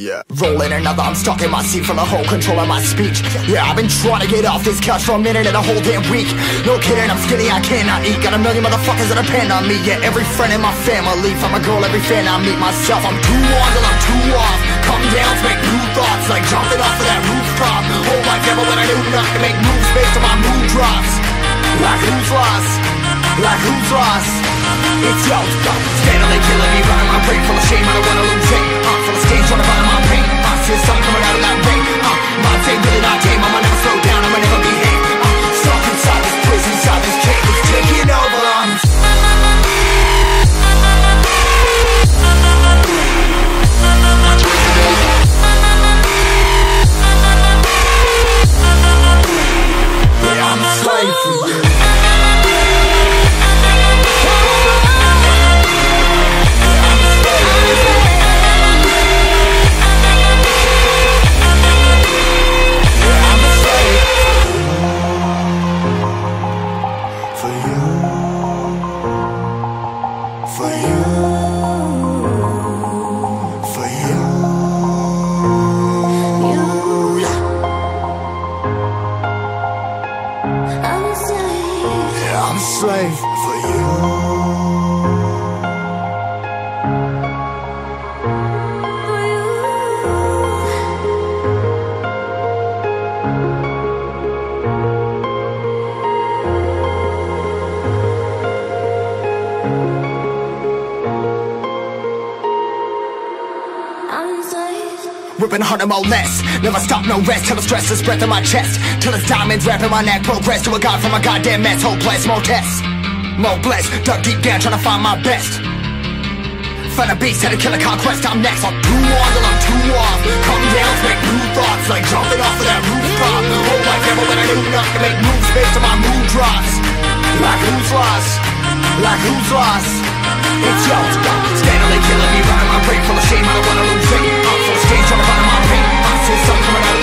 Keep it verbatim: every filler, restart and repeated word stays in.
Yeah. Rolling another, I'm stuck in my seat from the whole control of my speech. Yeah, I've been trying to get off this couch for a minute and a whole damn week. No kidding, I'm skinny, I cannot eat. Got a million motherfuckers that depend on me. Yeah, every friend in my family, from a girl, every fan I meet myself. I'm too on till I'm too off. Come down to make new thoughts, like jumping off of that rooftop. Whole life never when I knew not to make moves based on my mood drops. Like who's lost? Like who's lost? It's yo, steadily killing me, running my brain full of shame. I don't wanna lose it. I'm full of stage, trying to find my pain. I see something coming out of that ring. Uh, my team really not game. I'ma never slow down. I'ma never behave. I'm stuck inside this prison, inside this cage. It's taking over. I'm a slave for you. Ripping harder, more less. Never stop, no rest. Till the stress is breath in my chest. Till it's diamonds wrapping my neck. Progress to a god from a goddamn mess. Hopeless, more tests, more blessed. Dug deep down, trying to find my best. Find a beast, had to kill a conquest. I'm next. I'm too on till I'm too off. Come down, make new thoughts, like jumping off of that rooftop. Whole life never when I knew not to make moves based on my mood drops. Like who's lost? Like who's lost? It's yo, steadily killing me, running my brain full of shame. I don't wanna lose it. I'm full of stage, trying to find my pain. I see something coming out of